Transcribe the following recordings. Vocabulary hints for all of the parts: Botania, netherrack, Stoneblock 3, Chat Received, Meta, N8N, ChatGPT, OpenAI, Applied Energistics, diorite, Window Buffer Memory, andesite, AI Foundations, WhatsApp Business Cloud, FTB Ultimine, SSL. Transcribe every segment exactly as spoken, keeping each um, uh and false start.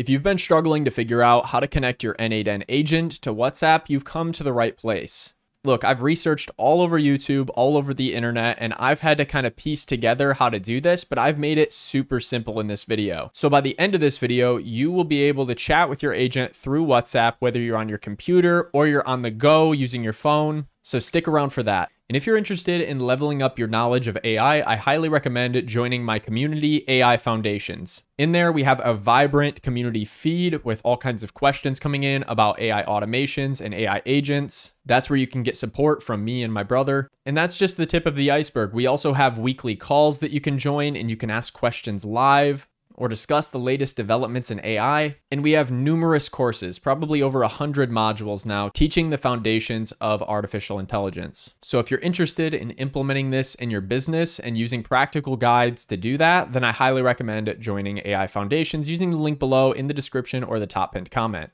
If you've been struggling to figure out how to connect your N eight N agent to WhatsApp, you've come to the right place. Look, I've researched all over YouTube, all over the internet, and I've had to kind of piece together how to do this, but I've made it super simple in this video. So by the end of this video, you will be able to chat with your agent through WhatsApp, whether you're on your computer or you're on the go using your phone. So stick around for that. And if you're interested in leveling up your knowledge of A I, I highly recommend joining my community, A I Foundations. In there, we have a vibrant community feed with all kinds of questions coming in about A I automations and A I agents. That's where you can get support from me and my brother. And that's just the tip of the iceberg. We also have weekly calls that you can join, and you can ask questions live or discuss the latest developments in A I. And we have numerous courses, probably over one hundred modules now, teaching the foundations of artificial intelligence. So if you're interested in implementing this in your business and using practical guides to do that, then I highly recommend joining A I Foundations using the link below in the description or the top pinned comment.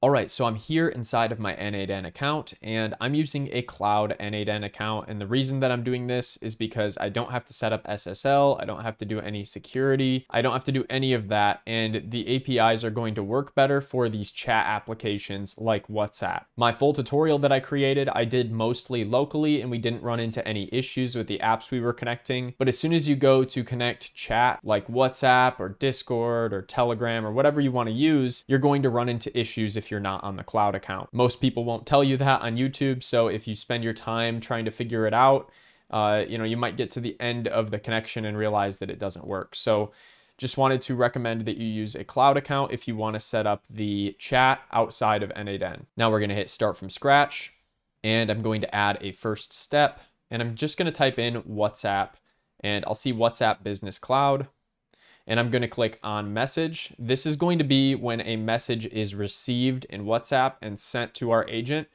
All right, so I'm here inside of my N eight N account, and I'm using a cloud N eight N account. And the reason that I'm doing this is because I don't have to set up S S L. I don't have to do any security. I don't have to do any of that. And the A P Is are going to work better for these chat applications like WhatsApp. My full tutorial that I created, I did mostly locally, and we didn't run into any issues with the apps we were connecting. But as soon as you go to connect chat like WhatsApp or Discord or Telegram or whatever you want to use, you're going to run into issues if you're not on the cloud account. Most people won't tell you that on YouTube. So if you spend your time trying to figure it out, uh, you know, you might get to the end of the connection and realize that it doesn't work. So just wanted to recommend that you use a cloud account if you want to set up the chat outside of N eight N. Now we're going to hit start from scratch, and I'm going to add a first step, and I'm just going to type in WhatsApp, and I'll see WhatsApp Business Cloud. And I'm going to click on message. This is going to be when a message is received in WhatsApp and sent to our agent.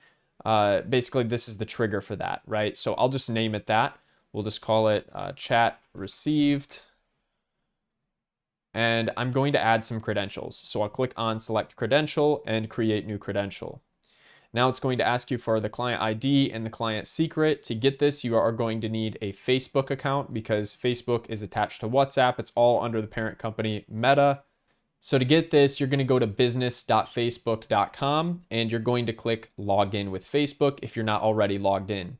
Uh, basically, this is the trigger for that, right? So I'll just name it that. We'll just call it uh, chat received. And I'm going to add some credentials. So I'll click on select credential and create new credential. Now it's going to ask you for the client I D and the client secret. To get this, you are going to need a Facebook account because Facebook is attached to WhatsApp. It's all under the parent company, Meta. So to get this, you're going to go to business dot facebook dot com and you're going to click login with Facebook if you're not already logged in.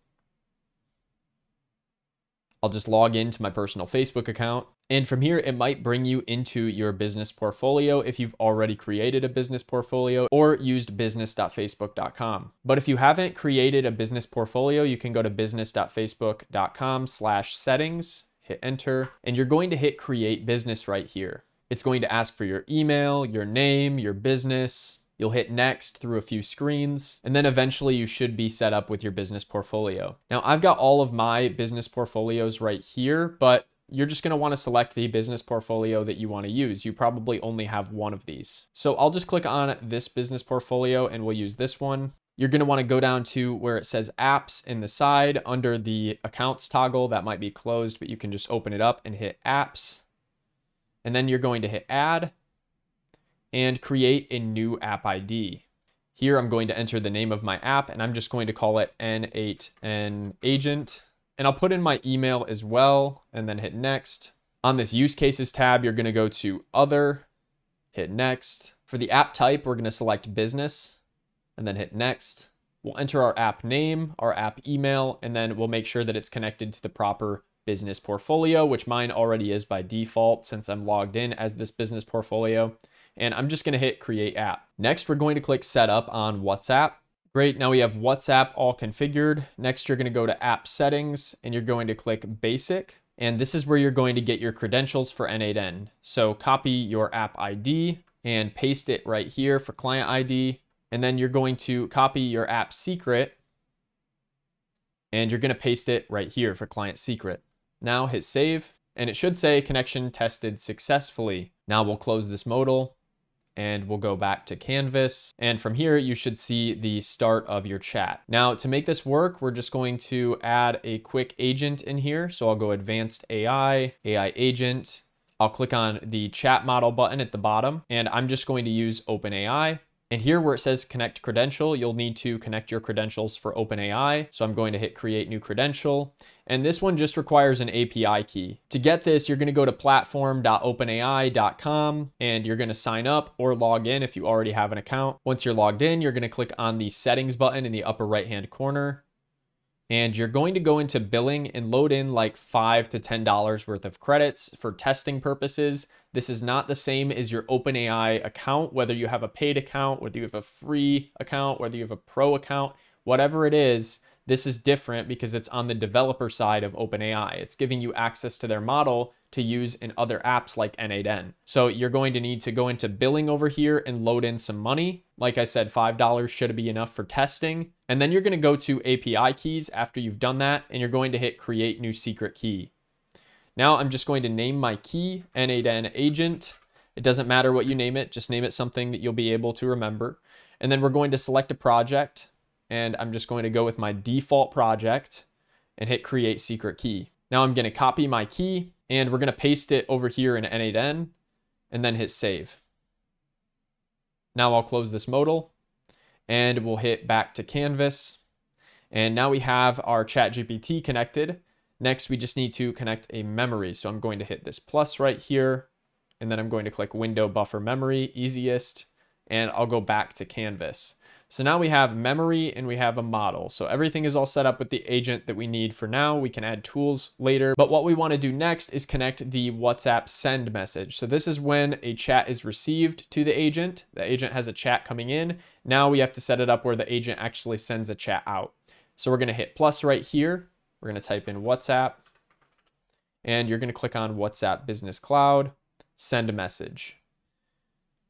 I'll just log into my personal Facebook account. And from here, it might bring you into your business portfolio if you've already created a business portfolio or used business dot facebook dot com. But if you haven't created a business portfolio, you can go to business dot facebook dot com slash settings, hit enter, and you're going to hit create business right here. It's going to ask for your email, your name, your business. You'll hit next through a few screens, and then eventually you should be set up with your business portfolio. Now I've got all of my business portfolios right here, but you're just going to want to select the business portfolio that you want to use. You probably only have one of these. So I'll just click on this business portfolio and we'll use this one. You're going to want to go down to where it says apps in the side under the accounts toggle. That might be closed, but you can just open it up and hit apps. And then you're going to hit add and create a new app I D. Here I'm going to enter the name of my app, and I'm just going to call it N eight N agent. And I'll put in my email as well, and then hit next. On this use cases tab, you're gonna go to other, hit next. For the app type, we're gonna select business, and then hit next. We'll enter our app name, our app email, and then we'll make sure that it's connected to the proper business portfolio, which mine already is by default since I'm logged in as this business portfolio. And I'm just gonna hit create app. Next, we're going to click set up on WhatsApp. Great, now we have WhatsApp all configured. Next, you're gonna go to app settings and you're going to click basic. And this is where you're going to get your credentials for N eight N. So copy your app I D and paste it right here for client I D. And then you're going to copy your app secret and you're gonna paste it right here for client secret. Now hit save. And it should say connection tested successfully. Now we'll close this modal and we'll go back to Canvas. And from here, you should see the start of your chat. Now to make this work, we're just going to add a quick agent in here. So I'll go advanced A I, A I agent. I'll click on the chat model button at the bottom, and I'm just going to use OpenAI. And here where it says connect credential, you'll need to connect your credentials for OpenAI. So I'm going to hit create new credential. And this one just requires an A P I key. To get this, you're going to go to platform dot open A I dot com and you're going to sign up or log in if you already have an account. Once you're logged in, you're going to click on the settings button in the upper right hand corner. And you're going to go into billing and load in like five to ten dollars worth of credits for testing purposes. This is not the same as your OpenAI account, whether you have a paid account, whether you have a free account, whether you have a pro account, whatever it is, this is different because it's on the developer side of OpenAI. It's giving you access to their model to use in other apps like N eight N. So you're going to need to go into billing over here and load in some money. Like I said, five dollars should be enough for testing. And then you're going to go to A P I keys after you've done that, and you're going to hit create new secret key. Now I'm just going to name my key N eight N agent. It doesn't matter what you name it, just name it something that you'll be able to remember. And then we're going to select a project, and I'm just going to go with my default project and hit create secret key. Now I'm going to copy my key and we're going to paste it over here in N eight N and then hit save. Now I'll close this modal and we'll hit back to canvas. And now we have our ChatGPT connected. Next, we just need to connect a memory. So I'm going to hit this plus right here and then I'm going to click window buffer memory, easiest, and I'll go back to canvas. So now we have memory and we have a model. So everything is all set up with the agent that we need for now. We can add tools later, but what we want to do next is connect the WhatsApp send message. So this is when a chat is received to the agent. The agent has a chat coming in. Now we have to set it up where the agent actually sends a chat out. So we're going to hit plus right here. We're going to type in WhatsApp and you're going to click on WhatsApp Business Cloud, send a message.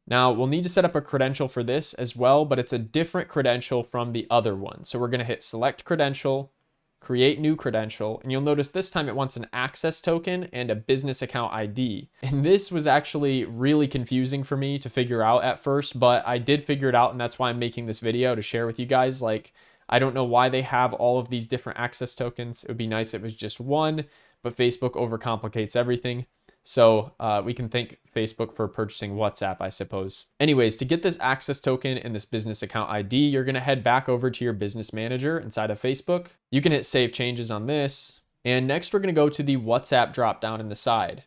Now we'll need to set up a credential for this as well, but it's a different credential from the other one. So we're going to hit select credential, create new credential, and you'll notice this time it wants an access token and a business account I D. And this was actually really confusing for me to figure out at first, but I did figure it out. And that's why I'm making this video to share with you guys. Like, I don't know why they have all of these different access tokens. It would be nice if it was just one, but Facebook overcomplicates everything. So uh, we can thank Facebook for purchasing WhatsApp, I suppose. Anyways, to get this access token and this business account I D, you're going to head back over to your business manager inside of Facebook. You can hit save changes on this. And next, we're going to go to the WhatsApp dropdown in the side.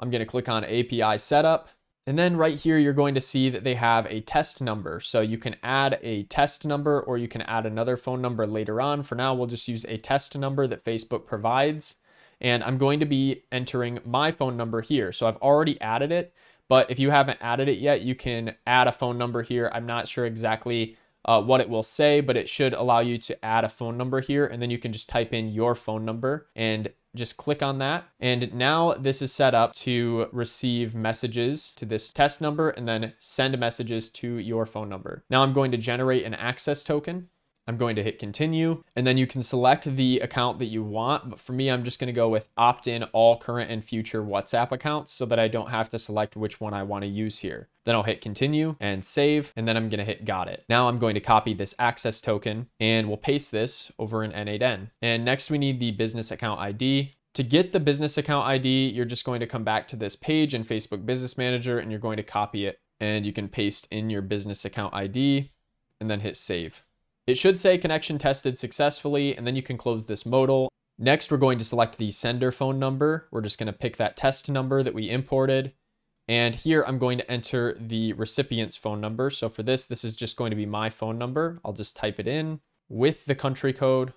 I'm going to click on A P I setup. And then right here, you're going to see that they have a test number. So you can add a test number or you can add another phone number later on. For now, we'll just use a test number that Facebook provides. And I'm going to be entering my phone number here. So I've already added it, but if you haven't added it yet, you can add a phone number here. I'm not sure exactly uh, what it will say, but it should allow you to add a phone number here. And then you can just type in your phone number and just click on that. And now this is set up to receive messages to this test number and then send messages to your phone number. Now I'm going to generate an access token. I'm going to hit continue, and then you can select the account that you want. But for me, I'm just going to go with opt in all current and future WhatsApp accounts so that I don't have to select which one I want to use here. Then I'll hit continue and save, and then I'm going to hit got it. Now I'm going to copy this access token and we'll paste this over in N eight N. And next we need the business account I D. To get the business account I D, you're just going to come back to this page in Facebook Business Manager and you're going to copy it and you can paste in your business account I D and then hit save. It should say connection tested successfully, and then you can close this modal. Next, we're going to select the sender phone number. We're just going to pick that test number that we imported. And here I'm going to enter the recipient's phone number. So for this, this is just going to be my phone number. I'll just type it in with the country code.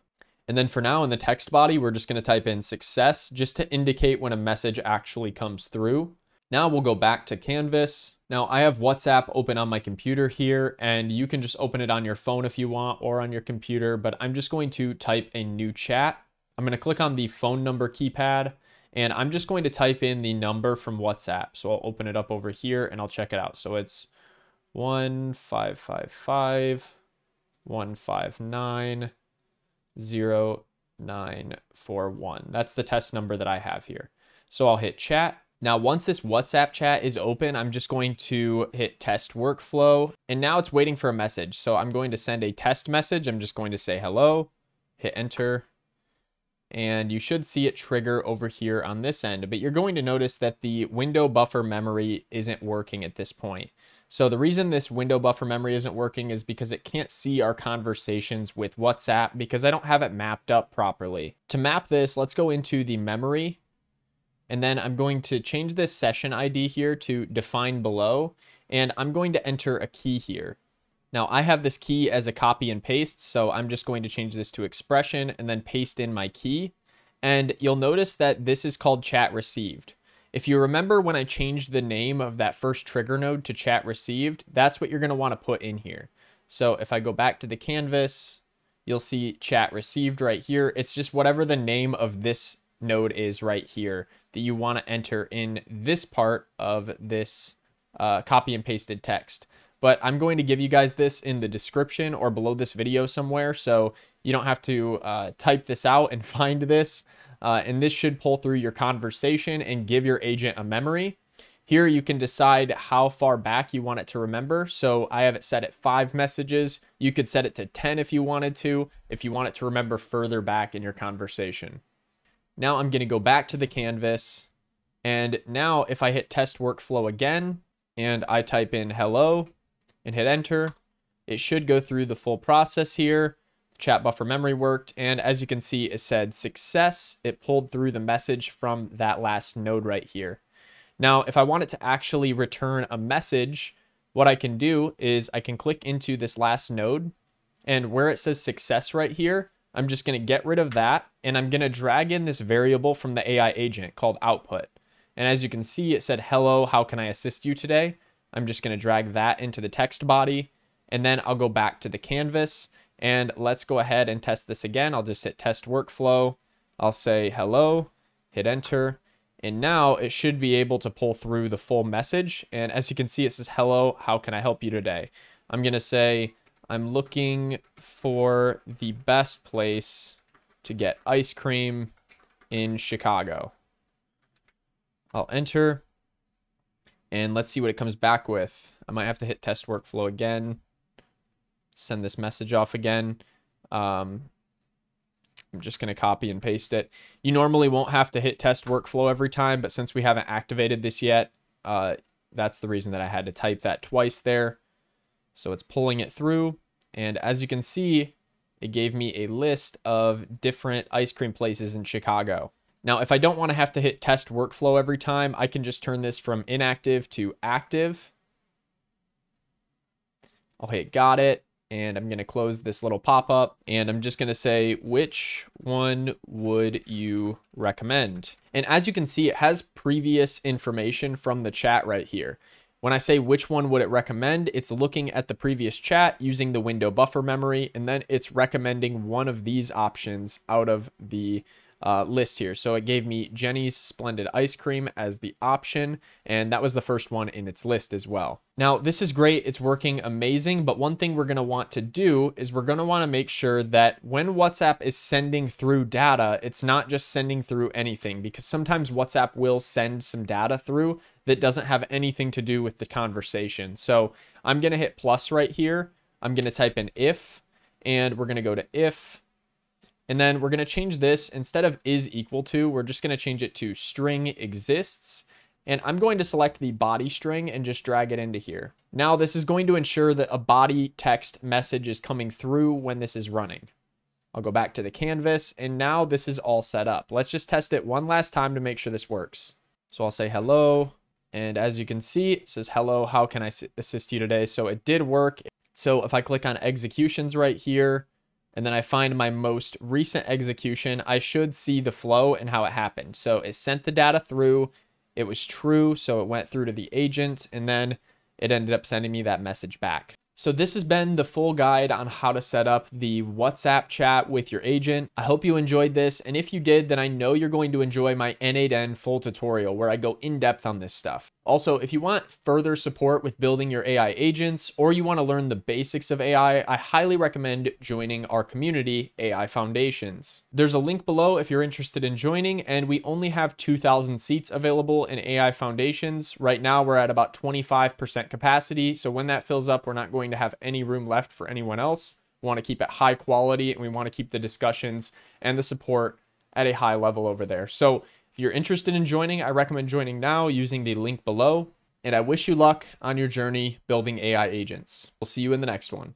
And then for now in the text body, we're just going to type in success just to indicate when a message actually comes through. Now we'll go back to Canvas. Now I have WhatsApp open on my computer here, and you can just open it on your phone if you want or on your computer, but I'm just going to type a new chat. I'm going to click on the phone number keypad and I'm just going to type in the number from WhatsApp. So I'll open it up over here and I'll check it out. So it's one five five five one five nine zero nine four one. That's the test number that I have here. So I'll hit chat. Now, once this WhatsApp chat is open, I'm just going to hit test workflow, and now it's waiting for a message. So I'm going to send a test message. I'm just going to say hello, hit enter, and you should see it trigger over here on this end, but you're going to notice that the window buffer memory isn't working at this point. So the reason this window buffer memory isn't working is because it can't see our conversations with WhatsApp because I don't have it mapped up properly. To map this, let's go into the memory, and then I'm going to change this session I D here to define below, and I'm going to enter a key here. Now I have this key as a copy and paste, so I'm just going to change this to expression and then paste in my key. And you'll notice that this is called chat received. If you remember when I changed the name of that first trigger node to chat received, that's what you're going to want to put in here. So if I go back to the canvas, you'll see chat received right here. It's just whatever the name of this node is right here that you want to enter in this part of this uh, copy and pasted text. But I'm going to give you guys this in the description or below this video somewhere, so you don't have to uh, type this out and find this. Uh, and this should pull through your conversation and give your agent a memory. Here you can decide how far back you want it to remember. So I have it set at five messages. You could set it to ten if you wanted to, if you want it to remember further back in your conversation. Now I'm going to go back to the canvas. And now if I hit test workflow again, and I type in hello, and hit enter, it should go through the full process here. The chat buffer memory worked, and as you can see, it said success. It pulled through the message from that last node right here. Now, if I want it to actually return a message, what I can do is I can click into this last node, and where it says success right here, I'm just gonna get rid of that, and I'm gonna drag in this variable from the A I agent called output. And as you can see, it said, hello, how can I assist you today? I'm just going to drag that into the text body, and then I'll go back to the canvas, and let's go ahead and test this again. I'll just hit test workflow. I'll say hello, hit enter, and now it should be able to pull through the full message. And as you can see, it says, hello, how can I help you today? I'm going to say, I'm looking for the best place to get ice cream in Chicago. I'll enter. And let's see what it comes back with. I might have to hit test workflow again. Send this message off again. Um, I'm just going to copy and paste it. You normally won't have to hit test workflow every time, but since we haven't activated this yet, uh, that's the reason that I had to type that twice there. So it's pulling it through. And as you can see, it gave me a list of different ice cream places in Chicago. Now, if I don't want to have to hit test workflow every time, I can just turn this from inactive to active. I'll hit got it, and I'm going to close this little pop-up, and I'm just going to say, which one would you recommend? And as you can see, it has previous information from the chat right here. When I say which one would it recommend, it's looking at the previous chat using the window buffer memory, and then it's recommending one of these options out of the Uh, list here. So it gave me Jenny's Splendid Ice Cream as the option, and that was the first one in its list as well. Now this is great, it's working amazing, but one thing we're going to want to do is we're going to want to make sure that when WhatsApp is sending through data, it's not just sending through anything, because sometimes WhatsApp will send some data through that doesn't have anything to do with the conversation. So I'm going to hit plus right here, I'm going to type in if, and we're going to go to if. And then we're going to change this, instead of is equal to, we're just going to change it to string exists. And I'm going to select the body string and just drag it into here. Now this is going to ensure that a body text message is coming through when this is running. I'll go back to the canvas, and now this is all set up. Let's just test it one last time to make sure this works. So I'll say hello. And as you can see, it says, hello, how can I assist you today? So it did work. So if I click on executions right here, and then I find my most recent execution, I should see the flow and how it happened. So it sent the data through, it was true, so it went through to the agent, and then it ended up sending me that message back. So this has been the full guide on how to set up the WhatsApp chat with your agent. I hope you enjoyed this, and if you did, then I know you're going to enjoy my N eight N full tutorial where I go in depth on this stuff. Also, if you want further support with building your A I agents, or you want to learn the basics of A I, I highly recommend joining our community, A I Foundations. There's a link below if you're interested in joining, and we only have two thousand seats available in A I Foundations. Right now, we're at about twenty-five percent capacity, so when that fills up, we're not going to have any room left for anyone else. We want to keep it high quality, and we want to keep the discussions and the support at a high level over there. So if you're interested in joining, I recommend joining now using the link below. and I wish you luck on your journey building A I agents. We'll see you in the next one.